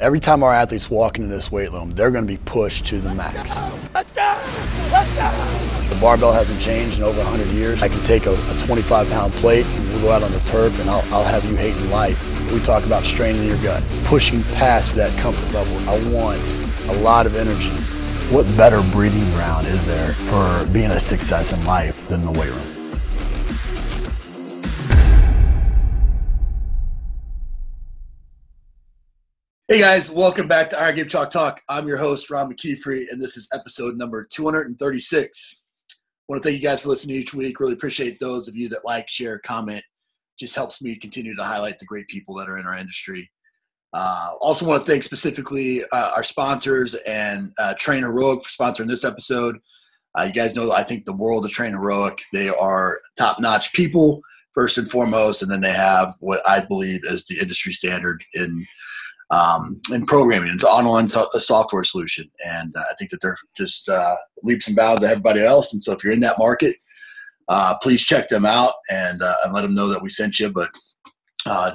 Every time our athletes walk into this weight room, they're going to be pushed to the max. Let's go! Let's go! The barbell hasn't changed in over 100 years. I can take a 25-pound plate and we'll go out on the turf and I'll have you hating life. We talk about straining your gut, pushing past that comfort level. I want a lot of energy. What better breeding ground is there for being a success in life than the weight room? Hey guys, welcome back to Iron Game Chalk Talk. I'm your host, Ron McKeefery, and this is episode number 236. I want to thank you guys for listening each week. Really appreciate those of you that like, share, comment. Just helps me continue to highlight the great people that are in our industry. Also want to thank specifically our sponsors and Train Heroic for sponsoring this episode. You guys know I think the world of Train Heroic. They are top-notch people, first and foremost, and then they have what I believe is the industry standard in programming. It's an online software solution, and I think that they're just leaps and bounds to everybody else. And so if you're in that market, please check them out and let them know that we sent you. But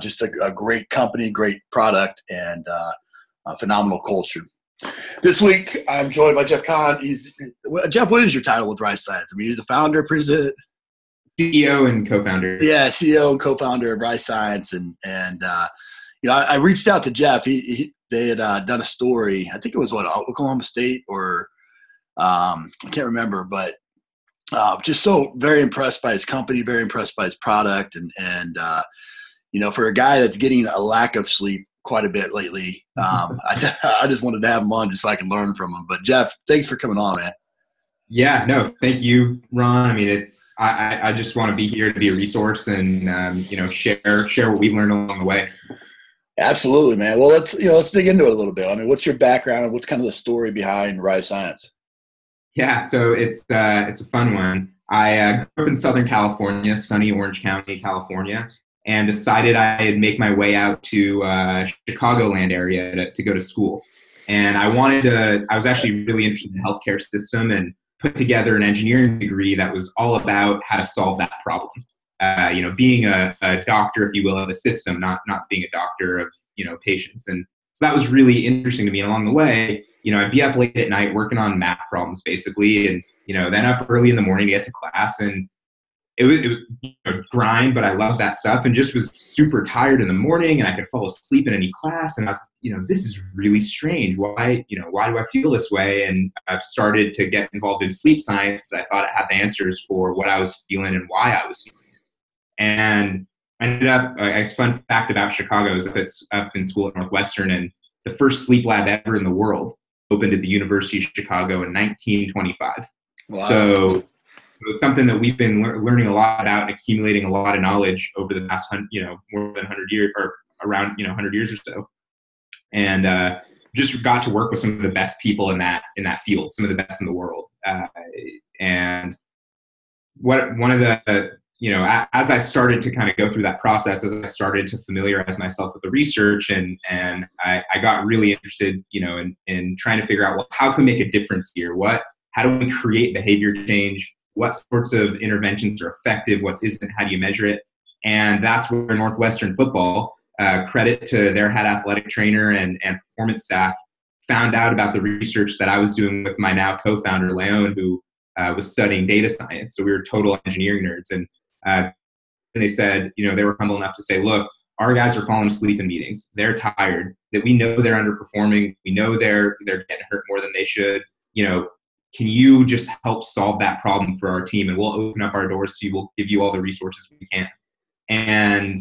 just a great company, great product, and a phenomenal culture. This week I'm joined by Jeff Kahn. Jeff, what is your title with Rise Science? I mean, you're the founder, president, CEO and co-founder. Yeah, CEO and co-founder of Rise Science. And you know, I reached out to Jeff. They had done a story. I think it was Oklahoma State or I can't remember, but just so very impressed by his company, very impressed by his product, and you know, for a guy that's getting a lack of sleep quite a bit lately, I just wanted to have him on just so I can learn from him. But Jeff, thanks for coming on, man. Yeah, no, thank you, Ron. I mean, I just want to be here to be a resource and you know, share what we've learned along the way. Absolutely, man. Well, let's dig into it a little bit. I mean, what's your background and what's kind of the story behind Rise Science? Yeah, so it's a fun one. I grew up in Southern California, sunny Orange County, California, and decided I'd make my way out to Chicagoland area to go to school. And I was actually really interested in the healthcare system and put together an engineering degree that was all about how to solve that problem. You know, being a doctor, if you will, of a system, not being a doctor of, you know, patients. And so that was really interesting to me. And along the way, you know, I'd be up late at night working on math problems, basically, and, you know, then up early in the morning to get to class. And it was you know, grind, but I loved that stuff and just was super tired in the morning and I could fall asleep in any class. And I was, you know, this is really strange. Why do I feel this way? And I've started to get involved in sleep science. I thought I had the answers for what I was feeling and why I was feeling. And I ended up, a fun fact about Chicago is that it's up in school at Northwestern, and the first sleep lab ever in the world opened at the University of Chicago in 1925. Wow. So it's something that we've been learning a lot about and accumulating a lot of knowledge over the past, more than 100 years or around, 100 years or so. And just got to work with some of the best people in that field, some of the best in the world. And as I started to kind of go through that process, as I started to familiarize myself with the research and I got really interested, in trying to figure out, well, how can we make a difference here? How do we create behavior change? What sorts of interventions are effective? What isn't? How do you measure it? And that's where Northwestern Football, credit to their head athletic trainer and performance staff, found out about the research that I was doing with my now co-founder, Leon, who was studying data science. So we were total engineering nerds. And they said, they were humble enough to say, look, our guys are falling asleep in meetings. They're tired. That we know they're underperforming. We know they're getting hurt more than they should. Can you just help solve that problem for our team? And we'll open up our doors to you. We'll give you all the resources we can. And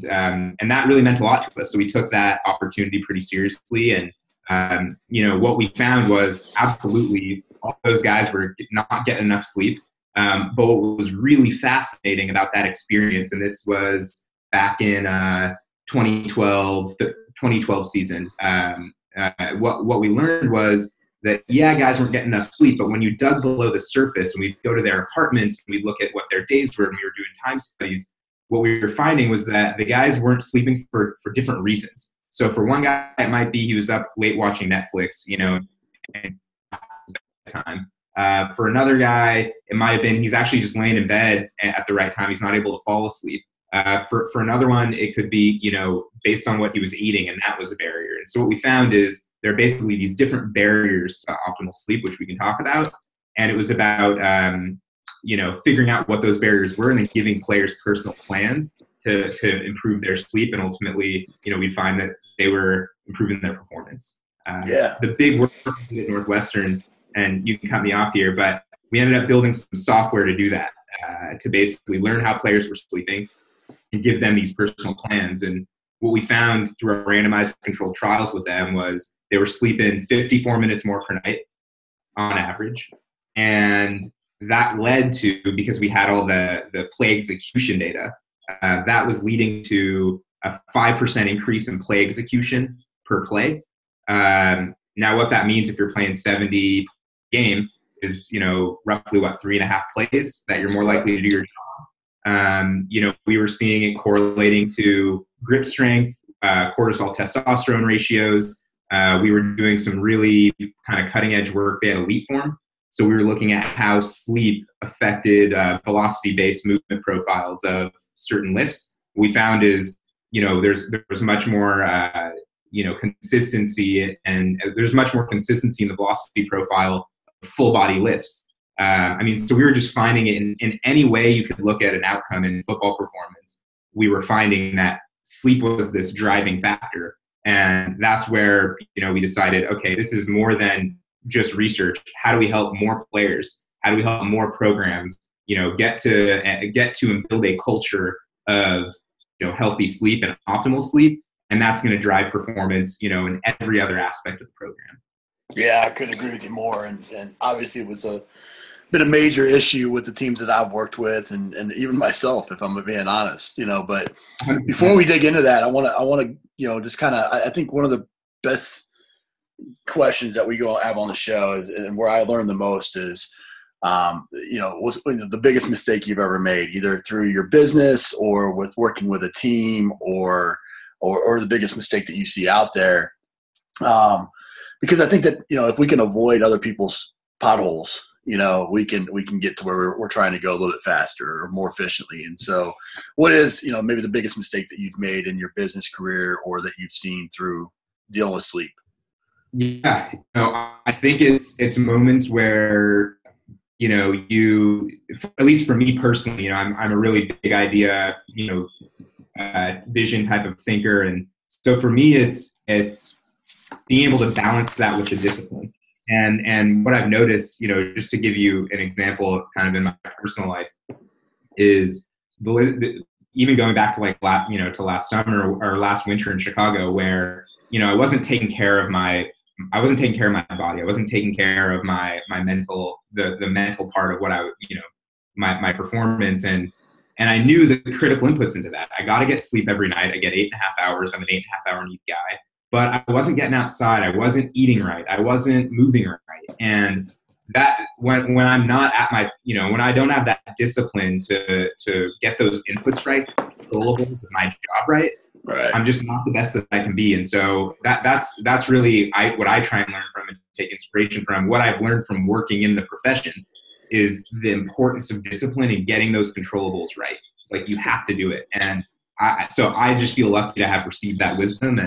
that really meant a lot to us. So we took that opportunity pretty seriously. And, what we found was absolutely all those guys were not getting enough sleep. But what was really fascinating about that experience, and this was back in 2012 season, what we learned was that, guys weren't getting enough sleep, but when you dug below the surface and we'd go to their apartments and we'd look at what their days were and we were doing time studies, what we were finding was that the guys weren't sleeping for different reasons. So for one guy, it might be he was up late watching Netflix, and time. For another guy, it might have been he's actually just laying in bed at the right time. He's not able to fall asleep. For another one, it could be, based on what he was eating, and that was a barrier. And so what we found is there are basically these different barriers to optimal sleep, which we can talk about. And it was about, figuring out what those barriers were and then giving players personal plans to improve their sleep. And ultimately, we'd find that they were improving their performance. The big work at Northwestern, and you can cut me off here, but we ended up building some software to do that, to basically learn how players were sleeping and give them these personal plans. And what we found through our randomized controlled trials with them was they were sleeping 54 minutes more per night on average. And that led to, because we had all the play execution data, that was leading to a 5% increase in play execution per play. Now what that means if you're playing 70 game is, roughly what, 3.5 plays that you're more likely to do your job. We were seeing it correlating to grip strength, cortisol testosterone ratios. We were doing some really kind of cutting edge work. They had elite form. So we were looking at how sleep affected velocity-based movement profiles of certain lifts. What we found is, there's much more, consistency, and there's much more consistency in the velocity profile of full-body lifts. So we were just finding it in any way you could look at an outcome in football performance. We were finding that sleep was this driving factor, and that's where we decided, okay, this is more than just research. How do we help more players? How do we help more programs, get to and build a culture of, healthy sleep and optimal sleep? And that's going to drive performance, in every other aspect of the program. Yeah, I couldn't agree with you more. And obviously it was been a major issue with the teams that I've worked with and even myself, if I'm being honest, but before we dig into that, I want to, just kind of, I think one of the best questions that we go have on the show and where I learned the most is, what's the biggest mistake you've ever made, either through your business or with working with a team or the biggest mistake that you see out there. Because I think that, if we can avoid other people's potholes, we can get to where we're trying to go a little bit faster or more efficiently. And so what is, maybe the biggest mistake that you've made in your business career or that you've seen through dealing with sleep? Yeah, I think it's moments where, at least for me personally, I'm a really big idea, vision type of thinker. And so for me, it's being able to balance that with the discipline. And what I've noticed, just to give you an example kind of in my personal life is even going back to to last summer or last winter in Chicago where, I wasn't taking care of my body. I wasn't taking care of my mental, the mental part of what I, my performance. And I knew the critical inputs into that. I got to get sleep every night. I get 8.5 hours. I'm an 8.5 hour need guy, but I wasn't getting outside. I wasn't eating right. I wasn't moving right. And that when I'm not at my, when I don't have that discipline to get those inputs right, controllables, my job right, I'm just not the best that I can be. And so that's really what I try and learn from and take inspiration from. What I've learned from working in the profession is the importance of discipline and getting those controllables right. Like you have to do it. And I just feel lucky to have received that wisdom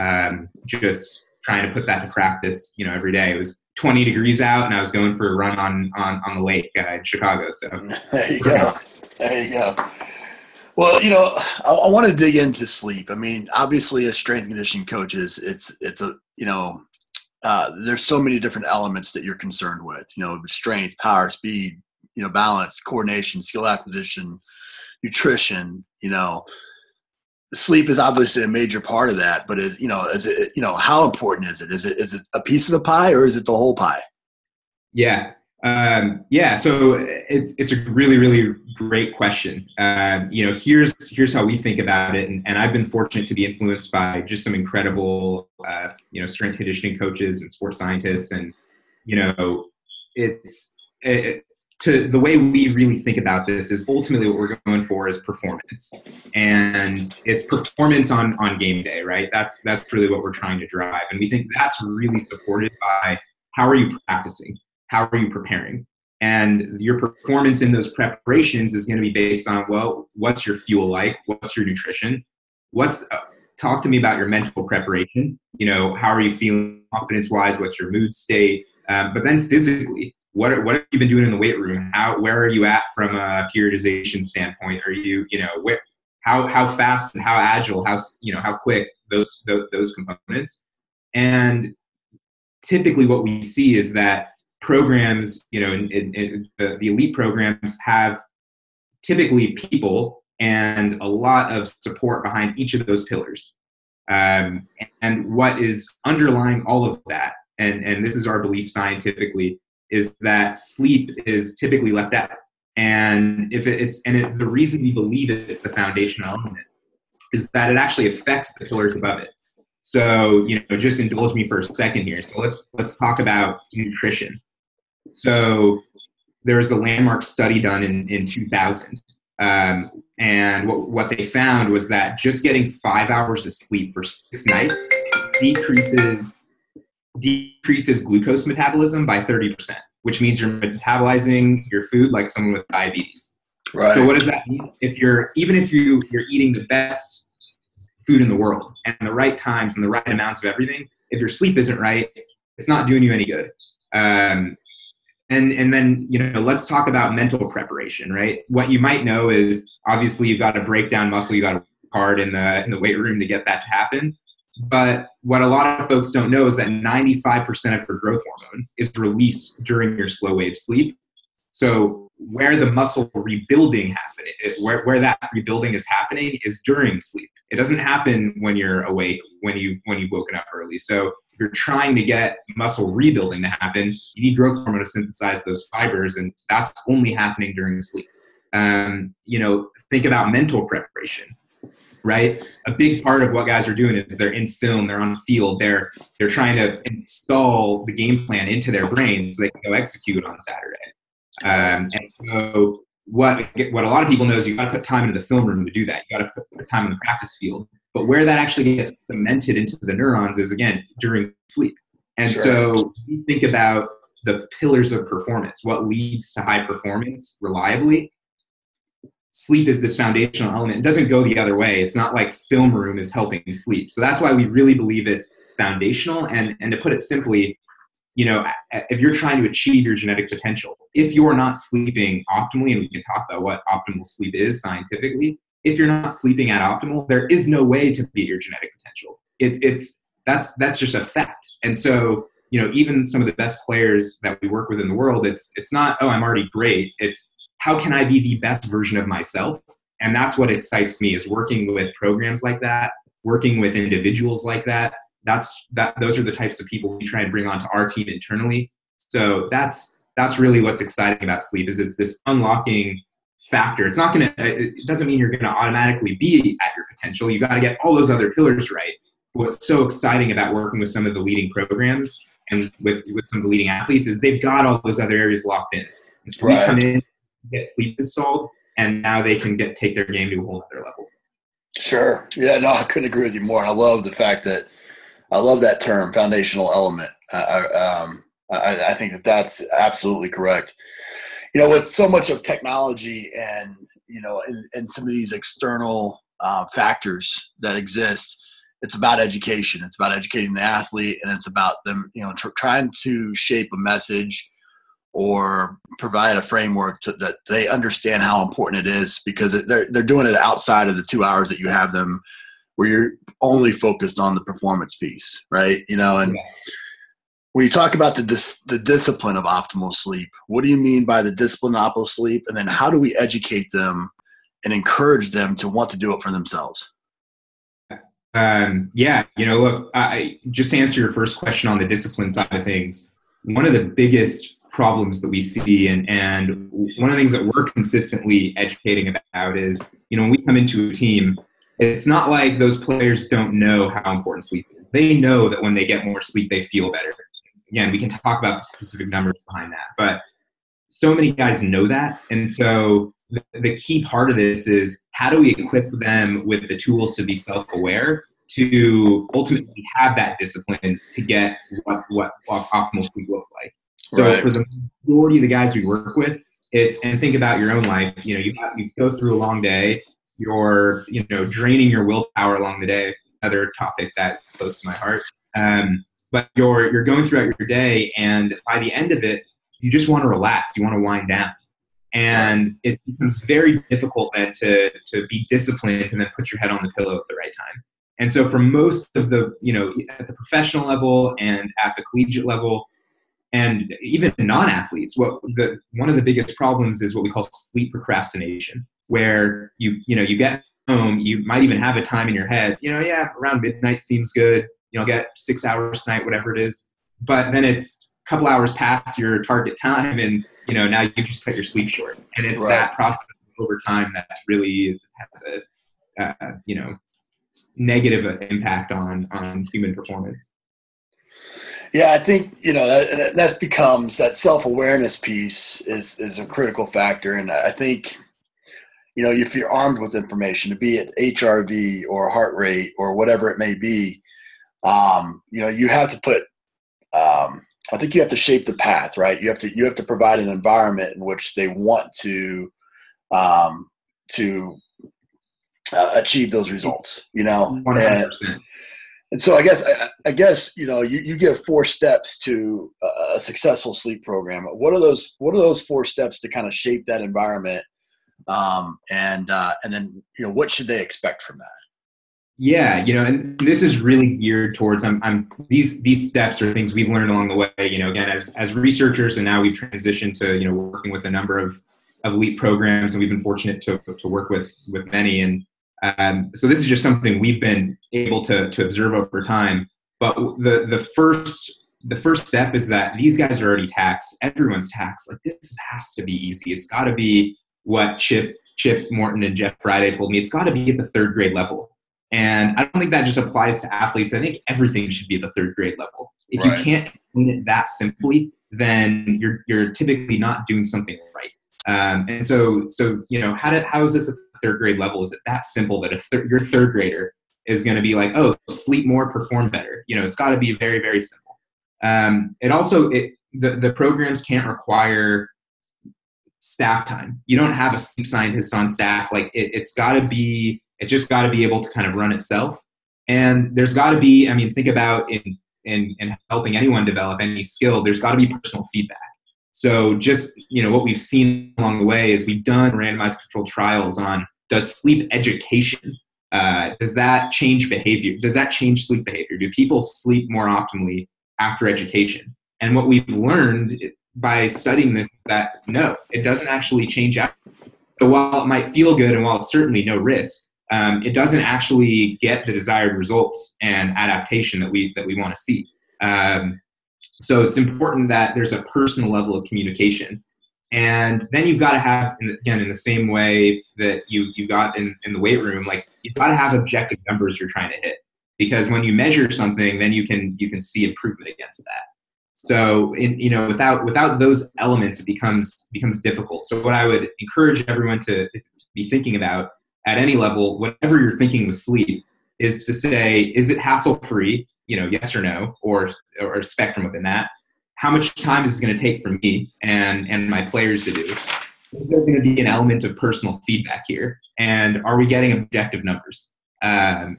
and just trying to put that to practice, every day. It was 20 degrees out and I was going for a run on the lake in Chicago. So there you go. There you go. Well, I want to dig into sleep. I mean, obviously as strength and conditioning coaches, there's so many different elements that you're concerned with, strength, power, speed, balance, coordination, skill acquisition, nutrition, sleep is obviously a major part of that, but how important is it? Is it a piece of the pie or is it the whole pie? Yeah. So it's a really, really great question. Here's how we think about it. And I've been fortunate to be influenced by just some incredible, strength conditioning coaches and sports scientists. And, the way we really think about this is ultimately what we're going for is performance, and it's performance on game day, right? That's really what we're trying to drive. And we think that's really supported by how are you practicing? How are you preparing? And your performance in those preparations is going to be based on, well, what's your fuel like? What's your nutrition? What's talk to me about your mental preparation. You know, how are you feeling confidence-wise? What's your mood state? But then physically, what have you been doing in the weight room? Where are you at from a periodization standpoint? Are you, you know, how fast and how agile, how quick, those components. And typically what we see is that programs, you know, the elite programs have typically people and a lot of support behind each of those pillars. And what is underlying all of that, and this is our belief scientifically, is that sleep is typically left out. And the reason we believe it's the foundational element is that it actually affects the pillars above it. So, you know, just indulge me for a second here. So let's talk about nutrition. So there was a landmark study done in 2000. And what they found was that just getting 5 hours of sleep for 6 nights decreases glucose metabolism by 30%, which means you're metabolizing your food like someone with diabetes. Right. So what does that mean? Even if you're eating the best food in the world and the right times and the right amounts of everything, if your sleep isn't right, it's not doing you any good. And then, you know, let's talk about mental preparation, right? What you might know is obviously you've got to break down muscle, you got to work hard in the weight room to get that to happen. But what a lot of folks don't know is that 95% of your growth hormone is released during your slow wave sleep. So where the muscle rebuilding happening, where that rebuilding is happening is during sleep. It doesn't happen when you're awake, when you've woken up early. So if you're trying to get muscle rebuilding to happen, you need growth hormone to synthesize those fibers, and that's only happening during sleep. You know, think about mental preparation. Right? A big part of what guys are doing is they're in film, they're on the field, they're trying to install the game plan into their brain so they can go execute on Saturday. And so what a lot of people know is you got to put time into the film room to do that. You got to put time in the practice field. But where that actually gets cemented into the neurons is, again, during sleep. And sure. So you think about the pillars of performance, what leads to high performance reliably. Sleep is this foundational element. It doesn't go the other way. It's not like film room is helping sleep. So that's why we really believe it's foundational. And to put it simply, you know, if you're trying to achieve your genetic potential, if you're not sleeping optimally, and we can talk about what optimal sleep is scientifically, if you're not sleeping at optimal, there is no way to beat your genetic potential. That's just a fact. And so, you know, even some of the best players that we work with in the world, it's not, oh, I'm already great. It's, how can I be the best version of myself? And that's what excites me, is working with programs like that, working with individuals like that. Those are the types of people we try and bring onto our team internally. So that's really what's exciting about sleep, is it's this unlocking factor. It doesn't mean you're gonna automatically be at your potential. You gotta get all those other pillars right. What's so exciting about working with some of the leading programs and with some of the leading athletes is they've got all those other areas locked in. And so right. We come in, get sleep installed, and now they can take their game to a whole other level. Sure. Yeah, no, I couldn't agree with you more. And I love the fact that I love that term, foundational element. I think that's absolutely correct. You know, with so much of technology and, you know, and some of these external factors that exist, it's about education. It's about educating the athlete, and it's about them, you know, trying to shape a message or provide a framework that they understand how important it is, because they're doing it outside of the 2 hours that you have them, where you're only focused on the performance piece, right? You know, and when you talk about the discipline of optimal sleep, what do you mean by the discipline of optimal sleep? And then how do we educate them and encourage them to want to do it for themselves? Yeah, you know, look, just to answer your first question on the discipline side of things, one of the biggest problems that we see, and one of the things that we're consistently educating about is, you know, when we come into a team, it's not like those players don't know how important sleep is. They know that when they get more sleep, they feel better. Again, we can talk about the specific numbers behind that, but so many guys know that. And so the key part of this is, how do we equip them with the tools to be self-aware, to ultimately have that discipline to get what optimal sleep looks like? So right. For the majority of the guys we work with, and think about your own life. You know, you go through a long day, you're, you know, draining your willpower along the day. another topic that's close to my heart. But you're going throughout your day, and by the end of it, you just want to relax. You want to wind down. And it becomes very difficult then to be disciplined and then put your head on the pillow at the right time. And so for most of the, you know, at the professional level and at the collegiate level, and even non-athletes, one of the biggest problems is what we call sleep procrastination, where you get home, you might even have a time in your head, around midnight seems good, I'll get 6 hours tonight, whatever it is. But then it's a couple hours past your target time, and now you've just cut your sleep short. And it's that process over time that really has a negative impact on human performance. Yeah, I think, that becomes that self-awareness piece is a critical factor. And I think, if you're armed with information, be it HRV or heart rate or whatever it may be, you have to put, I think you have to shape the path, right? You have to provide an environment in which they want to achieve those results, 100%. And so I guess, you give 4 steps to a successful sleep program. What are those 4 steps to kind of shape that environment? And then, what should they expect from that? Yeah. And this is really geared towards, these steps are things we've learned along the way, again, as researchers, and now we've transitioned to, working with a number of elite programs, and we've been fortunate to work with many. And, so this is just something we've been able to observe over time. But the first step is that these guys are already taxed. Everyone's taxed. Like, this has to be easy. It's got to be what Chip Morton and Jeff Friday told me. It's got to be at the 3rd grade level. And I don't think that just applies to athletes. I think everything should be at the 3rd grade level. If you can't explain it that simply, then you're typically not doing something right. And so how is this at the 3rd grade level? Is it that simple that your 3rd grader is going to be like, oh, sleep more, perform better? It's got to be very, very simple. The programs can't require staff time. You don't have a sleep scientist on staff. Like, it's just got to be able to kind of run itself. And there's got to be, think about in helping anyone develop any skill, there's got to be personal feedback. So just, what we've seen along the way is we've done randomized controlled trials on, does sleep education, does that change behavior? Does that change sleep behavior? Do people sleep more optimally after education? And what we've learned by studying this is that no, it doesn't actually change out. So while it might feel good and while it's certainly no risk, it doesn't actually get the desired results and adaptation that we want to see. So it's important that there's a personal level of communication. And then you've got to have, again, in the same way that you got in the weight room, like, you've got to have objective numbers you're trying to hit. Because when you measure something, then you can see improvement against that. So, without those elements, it becomes difficult. So what I would encourage everyone to be thinking about at any level, whatever you're thinking with sleep, is to say, is it hassle-free? Yes or no, or a spectrum within that. How much time is it going to take for me and my players to do? Is there going to be an element of personal feedback here? And are we getting objective numbers? And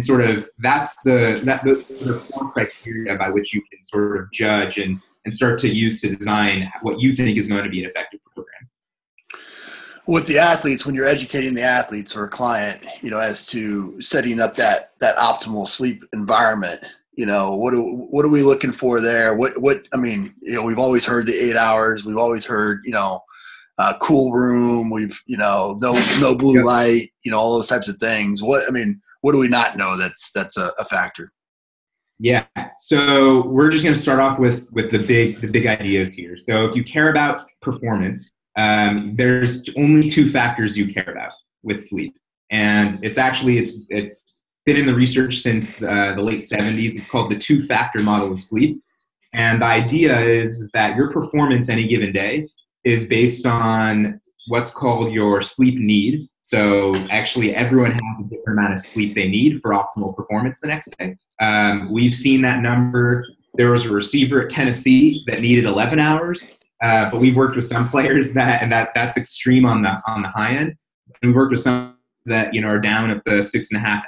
sort of those are 4 criteria by which you can sort of judge and start to use to design what you think is going to be an effective program. With the athletes, when you're educating the athletes or a client, as to setting up that optimal sleep environment, what are we looking for there? We've always heard the 8 hours. We've always heard, cool room. We've, no blue light, all those types of things. What do we not know? That's a factor. Yeah. So we're just going to start off with the big ideas here. So if you care about performance, there's only 2 factors you care about with sleep, and it's been in the research since the late 70s. It's called the 2-factor model of sleep, and the idea is that your performance any given day is based on what's called your sleep need. So actually, everyone has a different amount of sleep they need for optimal performance the next day. We've seen that number. There was a receiver at Tennessee that needed 11 hours. But we've worked with some players that's extreme on the high end. And we've worked with some that, are down at the 6.5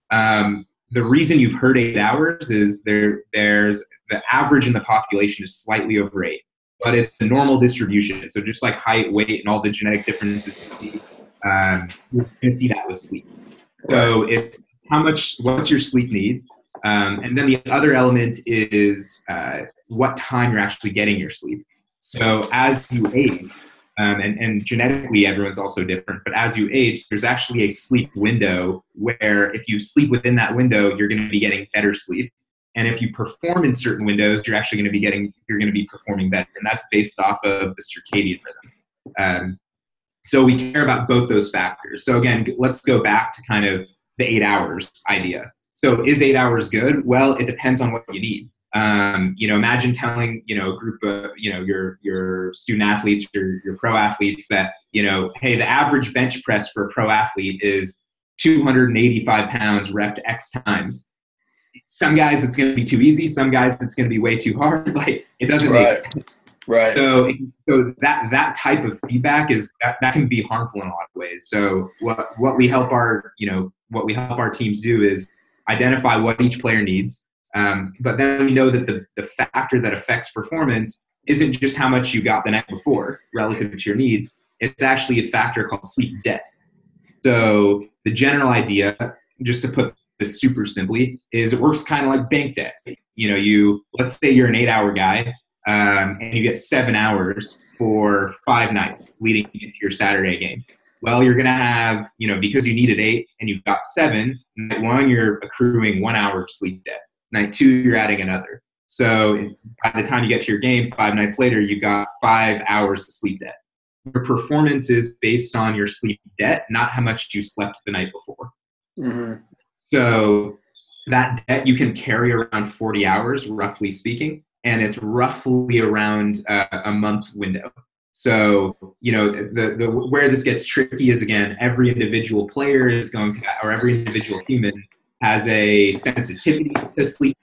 end. the reason you've heard 8 hours is there's the average in the population is slightly over 8, but it's a normal distribution. So just like height, weight, and all the genetic differences, you're going to see that with sleep. So it's what's your sleep need? And then the other element is what time you're actually getting your sleep. So as you age, and genetically everyone's also different, but as you age, there's actually a sleep window where if you sleep within that window, you're going to be getting better sleep. And if you perform in certain windows, you're actually going to be performing better. And that's based off of the circadian rhythm. So we care about both those factors. So again, let's go back to kind of the 8 hours idea. So is 8 hours good? Well, it depends on what you need. Imagine telling, a group of, your student athletes, your pro athletes that, hey, the average bench press for a pro athlete is 285 pounds repped X times. Some guys it's going to be too easy. Some guys it's going to be way too hard. Like it doesn't make sense. Right. So that type of feedback is that can be harmful in a lot of ways. So what we help our teams do is identify what each player needs. But then we know that the factor that affects performance isn't just how much you got the night before relative to your need. It's actually a factor called sleep debt. So the general idea, just to put this super simply, is it works kind of like bank debt. Let's say you're an 8-hour guy, and you get 7 hours for 5 nights leading into your Saturday game. Well, you're going to have, because you needed 8 and you've got 7, night 1, you're accruing 1 hour of sleep debt. Night 2, you're adding another. So by the time you get to your game, 5 nights later, you've got 5 hours of sleep debt. Your performance is based on your sleep debt, not how much you slept the night before. Mm-hmm. So that debt you can carry around 40 hours, roughly speaking, and it's roughly around a month window. So, where this gets tricky is, again, every individual player is going – or every individual human has a sensitivity to sleep,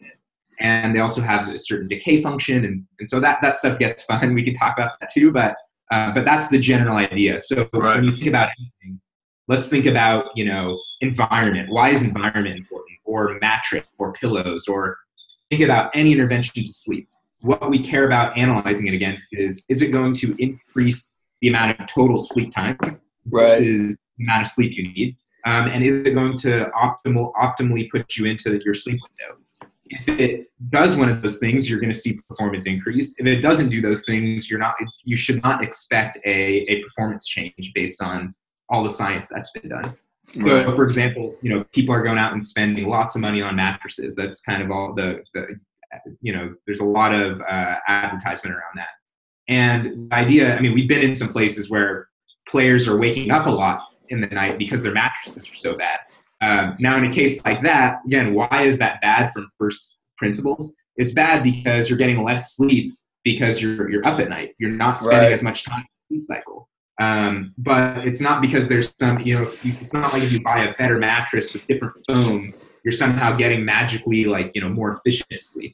and they also have a certain decay function. And so that stuff gets fun. We can talk about that too, but that's the general idea. So Right. When you think about anything, let's think about, environment. Why is environment important? Or mattress or pillows, or think about any intervention to sleep. What we care about analyzing it against is it going to increase the amount of total sleep time versus the amount of sleep you need? And is it going to optimally put you into your sleep window? If it does one of those things, you're going to see performance increase. If it doesn't do those things, you should not expect a performance change based on all the science that's been done. Right. So, for example, people are going out and spending lots of money on mattresses. That's kind of all the there's a lot of advertisement around that. And the idea, we've been in some places where players are waking up a lot in the night because their mattresses are so bad. Now, in a case like that, again, why is that bad from first principles? It's bad because you're getting less sleep because you're up at night. You're not spending as much time in the sleep cycle. But it's not because there's some, it's not like if you buy a better mattress with different foam, you're somehow getting magically more efficiently.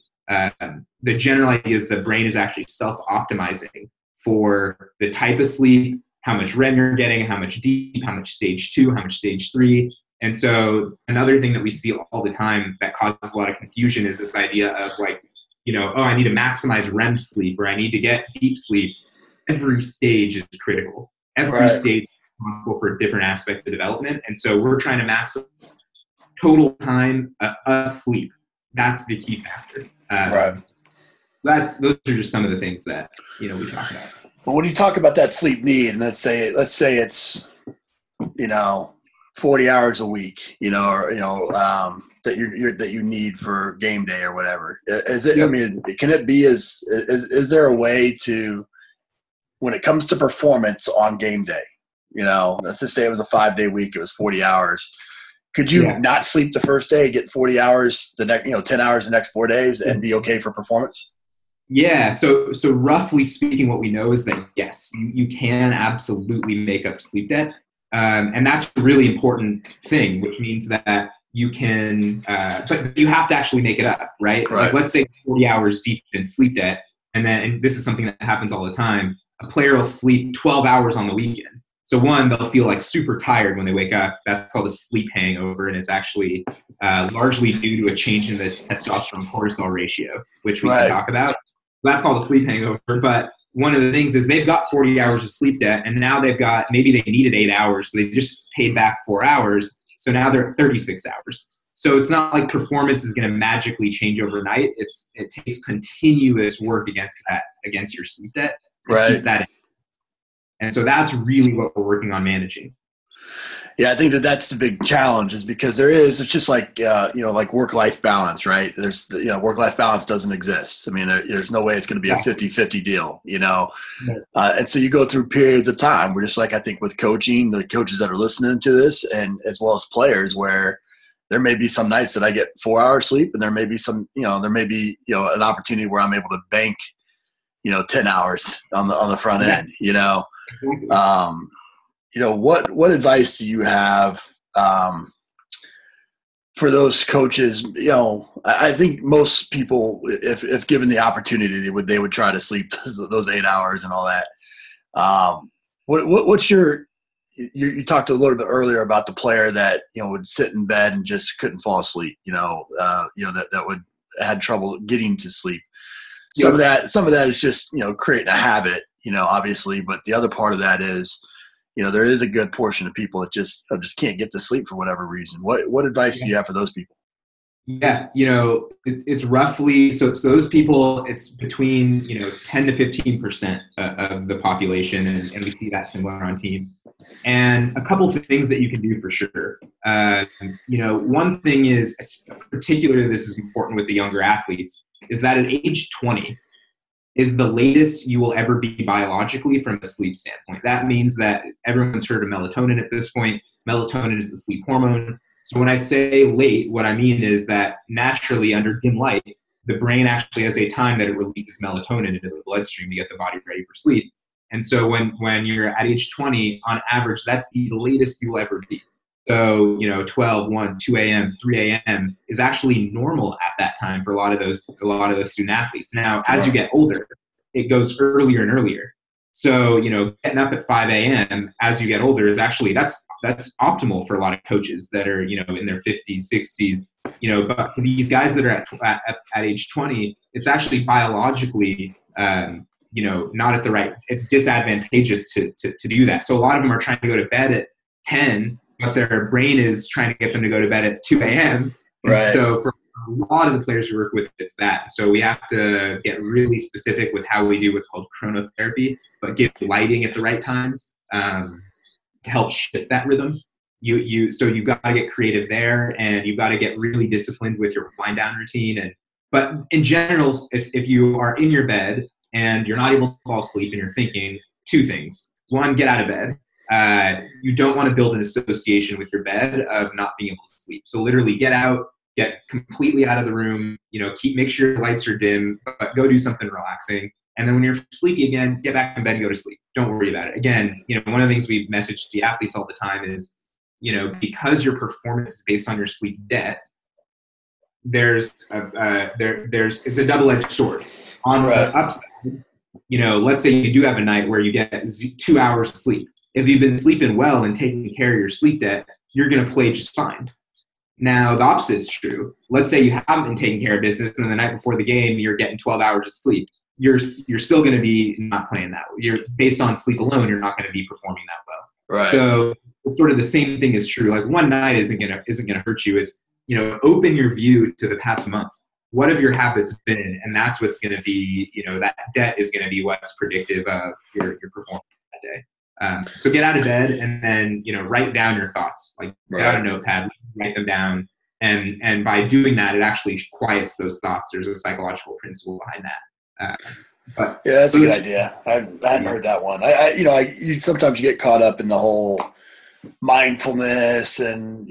The general idea is the brain is actually self-optimizing for the type of sleep, how much REM you're getting, how much deep, how much stage 2, how much stage 3. And so another thing that we see all the time that causes a lot of confusion is this idea of I need to maximize REM sleep, or I need to get deep sleep. Every stage is critical. Every stage is responsible for a different aspect of development. And so we're trying to maximize total time asleep. That's the key factor. Those are just some of the things that, we talk about. But when you talk about that sleep need, and let's say it's, 40 hours a week, that you need for game day or whatever. Is it, can it be is there a way to, when it comes to performance on game day, let's just say it was a 5-day week, it was 40 hours. Could you not sleep the first day, get 40 hours the next, 10 hours the next 4 days, and be okay for performance? Yeah. So roughly speaking, what we know is that yes, you can absolutely make up sleep debt. And that's a really important thing, which means that you can, but you have to actually make it up, right? Like, let's say 40 hours deep in sleep debt. And this is something that happens all the time. A player will sleep 12 hours on the weekend. So one, they'll feel like super tired when they wake up. That's called a sleep hangover, and it's actually largely due to a change in the testosterone-cortisol ratio, which we can talk about. So that's called a sleep hangover. But one of the things is they've got 40 hours of sleep debt, and now they've got, maybe they needed 8 hours, so they just paid back 4 hours, so now they're at 36 hours. So it's not like performance is going to magically change overnight. It takes continuous work against your sleep debt to keep that in. And so that's really what we're working on managing. Yeah, I think that that's the big challenge, is because it's just like, like work-life balance, right? Work-life balance doesn't exist. I mean, there's no way it's going to be a 50-50 deal, and so you go through periods of time. We're just like, I think with coaching, the coaches that are listening to this, and as well as players, where there may be some nights that I get 4 hours sleep, and there may be some, an opportunity where I'm able to bank, 10 hours on the front end, what advice do you have for those coaches? I think most people, if given the opportunity, they would try to sleep those 8 hours and all that. What's your? You talked a little bit earlier about the player that would sit in bed and just couldn't fall asleep. That would had trouble getting to sleep. Some of that is just creating a habit. Obviously, but the other part of that is. There is a good portion of people that just can't get to sleep for whatever reason. What advice do you have for those people? Yeah, it's roughly, so those people, it's between, 10 to 15% of the population, and we see that similar on teams. And a couple of things that you can do for sure. One thing is, particularly this is important with the younger athletes, is that at age 20, is the latest you will ever be biologically from a sleep standpoint. That means that everyone's heard of melatonin at this point. Melatonin is the sleep hormone. So when I say late, what I mean is that naturally under dim light, the brain actually has a time that it releases melatonin into the bloodstream to get the body ready for sleep. And so when you're at age 20, on average, that's the latest you'll ever be. So, 12, 1, 2 a.m., 3 a.m. is actually normal at that time for a lot of those student athletes. Now, as you get older, it goes earlier and earlier. So, getting up at 5 a.m. as you get older is actually, that's optimal for a lot of coaches that are, in their 50s, 60s, but for these guys that are at age 20, it's actually biologically, not at the right, it's disadvantageous to do that. So a lot of them are trying to go to bed at 10, but their brain is trying to get them to go to bed at 2 a.m. Right. So for a lot of the players we work with, it's that. So we have to get really specific with how we do what's called chronotherapy, but give lighting at the right times to help shift that rhythm. So you've got to get creative there, and you've got to get really disciplined with your wind down routine. But in general, if you are in your bed and you're not able to fall asleep and you're thinking, two things. One, get out of bed. You don't want to build an association with your bed of not being able to sleep. So literally get out, get completely out of the room, make sure your lights are dim, but go do something relaxing. And then when you're sleepy again, get back in bed and go to sleep. Don't worry about it. Again, one of the things we message the athletes all the time is, because your performance is based on your sleep debt, it's a double-edged sword. On the upside, let's say you do have a night where you get 2 hours of sleep. If you've been sleeping well and taking care of your sleep debt, you're going to play just fine. Now, the opposite is true. Let's say you haven't been taking care of business, and the night before the game, you're getting 12 hours of sleep. You're still going to be not playing that well. Based on sleep alone, you're not going to be performing that well. Right. So it's sort of the same thing is true. Like one night isn't going to hurt you. It's, open your view to the past month. What have your habits been? And that's what's going to be, that debt is going to be what's predictive of your performance that day. So get out of bed and then, write down your thoughts, like get out a notepad, write them down. And by doing that, it actually quiets those thoughts. There's a psychological principle behind that. That's a good idea. I hadn't heard that one. You sometimes you get caught up in the whole mindfulness and,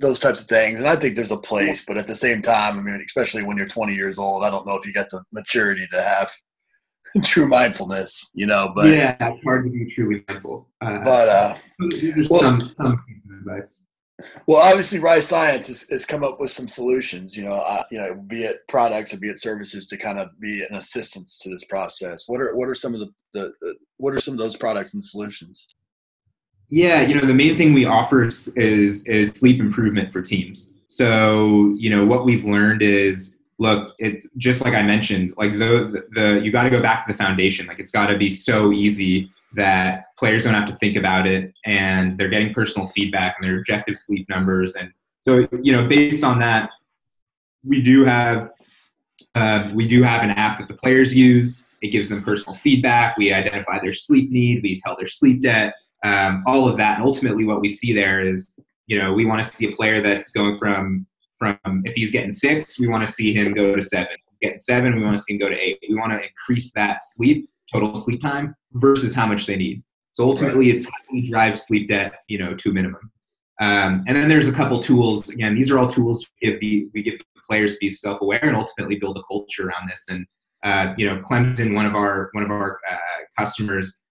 those types of things. And I think there's a place, but at the same time, I mean, especially when you're 20 years old, I don't know if you got the maturity to have true mindfulness, but yeah, it's hard to be truly mindful. Some advice. Well, obviously, Rise Science has come up with some solutions, be it products or be it services to kind of be an assistance to this process. What are some of those products and solutions? Yeah, you know, the main thing we offer is sleep improvement for teams. So, you know, what we've learned is, look, it just like I mentioned, like the you got to go back to the foundation. Like, it's got to be so easy that players don't have to think about it, and they're getting personal feedback and their objective sleep numbers. And so, you know, based on that, we do have an app that the players use. It gives them personal feedback. We identify their sleep need. We tell their sleep debt. All of that. And ultimately what we see there is, you know, we want to see a player that's going from if he's getting 6, we want to see him go to 7. Getting 7, we want to see him go to 8. We want to increase that sleep, total sleep time, versus how much they need. So ultimately it's how we drive sleep debt, you know, to a minimum. And then there's a couple tools. Again, these are all tools we give the players to be self-aware and ultimately build a culture around this. And, you know, Clemson, one of our customers,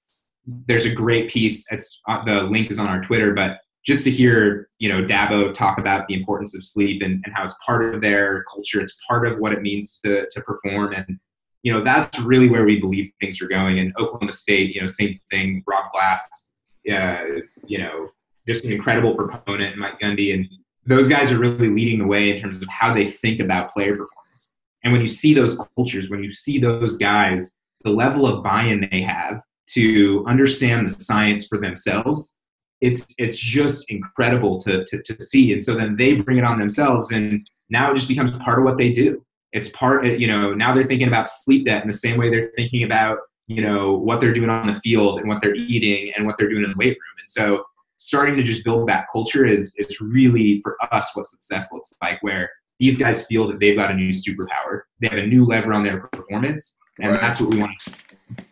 there's a great piece. The link is on our Twitter, but just to hear, you know, Dabo talk about the importance of sleep and how it's part of their culture. It's part of what it means to perform. And, you know, that's really where we believe things are going. And Oklahoma State, you know, same thing. Rob Glass, you know, just an incredible proponent, Mike Gundy. And those guys are really leading the way in terms of how they think about player performance. And when you see those cultures, when you see those guys, the level of buy-in they have to understand the science for themselves, it's just incredible to see. And so then they bring it on themselves, and now it just becomes part of what they do. It's part of, you know, now they're thinking about sleep debt in the same way they're thinking about, you know, what they're doing on the field and what they're eating and what they're doing in the weight room. And so starting to just build that culture is really, for us, what success looks like, where these guys feel that they've got a new superpower. They have a new lever on their performance, and that's what we want to do.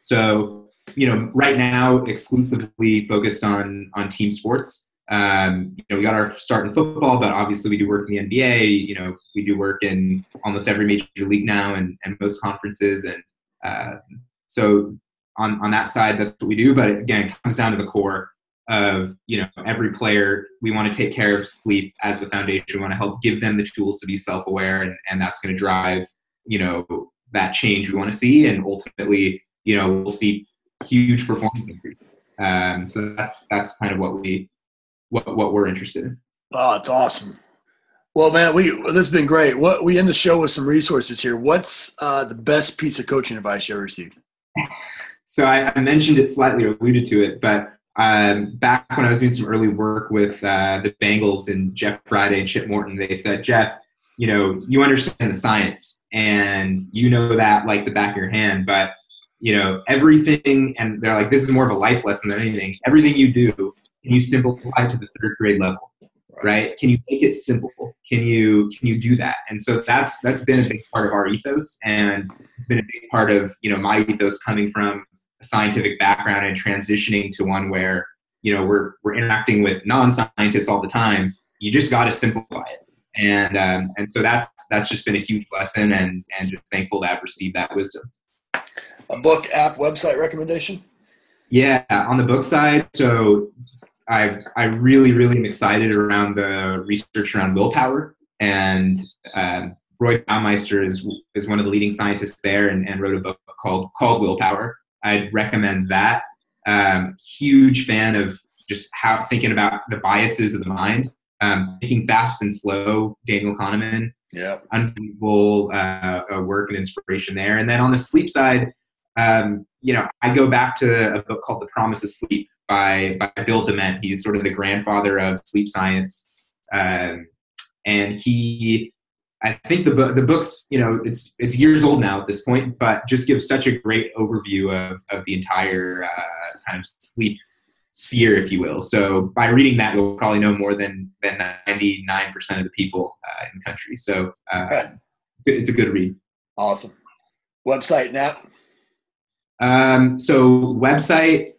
So, you know, right now exclusively focused on team sports. You know, we got our start in football, but obviously we do work in the NBA. You know, we do work in almost every major league now and most conferences. And so on that side, that's what we do. But again, it comes down to the core of, you know, every player. We want to take care of sleep as the foundation. We want to help give them the tools to be self-aware, and that's going to drive, you know, that change we want to see. And ultimately, you know, we'll see huge performance increase. So that's kind of what we're interested in. Oh, it's awesome. Well, man, this has been great. We end the show with some resources here. What's the best piece of coaching advice you ever received? So I mentioned it slightly, or alluded to it, but back when I was doing some early work with the Bengals and Jeff Friday and Chip Morton, they said, Jeff, you know, you understand the science and you know that like the back of your hand, but you know, everything, and they're like, this is more of a life lesson than anything. Everything you do, can you simplify to the third grade level, right? Can you make it simple? Can you do that? And so that's been a big part of our ethos, and it's been a big part of, you know, my ethos coming from a scientific background and transitioning to one where, you know, we're interacting with non-scientists all the time. You just got to simplify it. And so that's just been a huge lesson, and just thankful to have received that wisdom. A book, app, website recommendation? Yeah, on the book side, so I really, really am excited around the research around willpower. And Roy Baumeister is one of the leading scientists there, and wrote a book called Willpower. I'd recommend that. Huge fan of just how thinking about the biases of the mind. Thinking Fast and Slow, Daniel Kahneman. Yeah, unbelievable work and inspiration there. And then on the sleep side, you know, I go back to a book called The Promise of Sleep by Bill DeMent. He's sort of the grandfather of sleep science, and I think the book's, you know, it's years old now at this point, but just gives such a great overview of the entire kind of sleep sphere, if you will. So by reading that, you'll probably know more than 99% of the people in the country. So it's a good read. Awesome. Website and app? So website,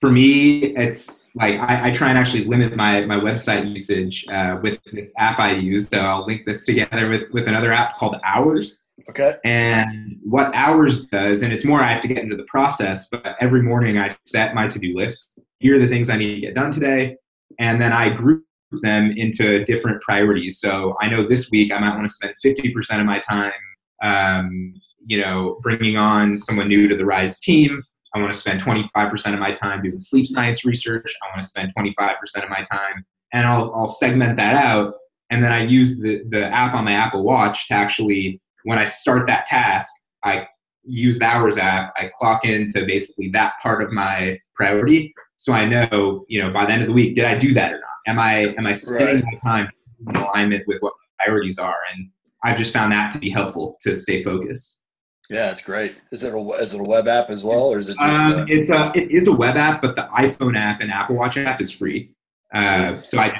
for me, it's like I try and actually limit my website usage with this app I use. So I'll link this together with another app called Hours. Okay. And what Hours does, and it's more I have to get into the process, but every morning I set my to-do list. Here are the things I need to get done today. And then I group them into different priorities. So I know this week I might want to spend 50% of my time, you know, bringing on someone new to the Rise team. I want to spend 25% of my time doing sleep science research. I want to spend 25% of my time, and I'll segment that out. And then I use the app on my Apple Watch to actually, when I start that task, I use the Hours app, I clock into basically that part of my priority. So I know, you know, by the end of the week, did I do that or not? Am I spending my time in alignment with what my priorities are? And I've just found that to be helpful to stay focused. Yeah, it's great. Is it a web app as well, or is it just it is a web app, but the iPhone app and Apple Watch app is free. So I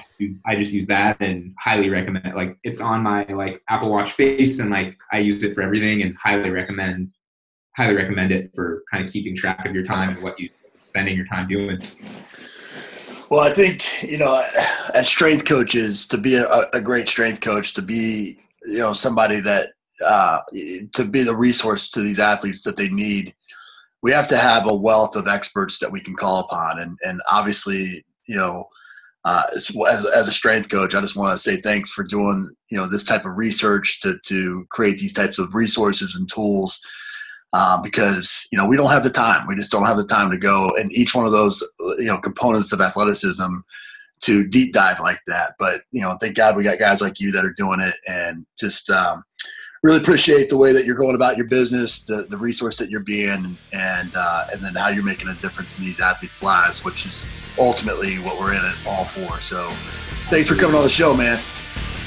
just use that, and highly recommend it. Like, it's on my like Apple Watch face, and like I use it for everything, and highly recommend it for kind of keeping track of your time and what you're spending your time doing. Well, I think, you know, as strength coaches, to be a great strength coach, to be, you know, somebody that to be the resource to these athletes that they need, we have to have a wealth of experts that we can call upon. And obviously, you know, as a strength coach, I just want to say thanks for doing, you know, this type of research to create these types of resources and tools, because, you know, we don't have the time. We just don't have the time to go in each one of those, you know, components of athleticism to deep dive like that. But, you know, thank God we got guys like you that are doing it, and just really appreciate the way that you're going about your business, the resource that you're being, and then how you're making a difference in these athletes' lives, which is ultimately what we're in it all for. So thanks for coming on the show, man.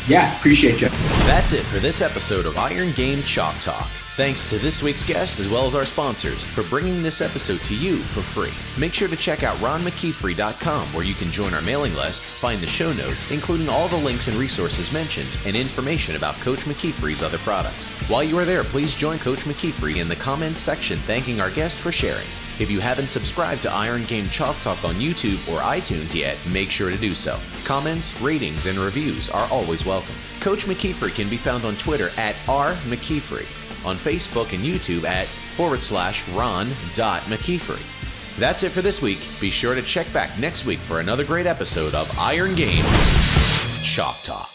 Yeah, appreciate you. That's it for this episode of Iron Game Chalk Talk. Thanks to this week's guest, as well as our sponsors, for bringing this episode to you for free. Make sure to check out RonMcKeefery.com, where you can join our mailing list, find the show notes, including all the links and resources mentioned, and information about Coach McKeefery's other products. While you are there, please join Coach McKeefery in the comments section thanking our guest for sharing. If you haven't subscribed to Iron Game Chalk Talk on YouTube or iTunes yet, make sure to do so. Comments, ratings, and reviews are always welcome. Coach McKeefery can be found on Twitter at RMcKeefery, on Facebook and YouTube at /Ron.McKeefery. That's it for this week. Be sure to check back next week for another great episode of Iron Game Chalk Talk.